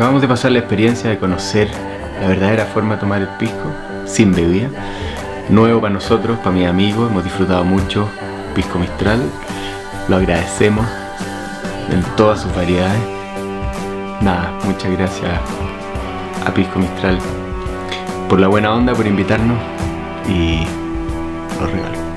Acabamos de pasar la experiencia de conocer la verdadera forma de tomar el pisco sin bebida. Nuevo para nosotros, para mis amigos. Hemos disfrutado mucho Pisco Mistral. Lo agradecemos en todas sus variedades. Nada, muchas gracias a Pisco Mistral por la buena onda, por invitarnos y los regalos.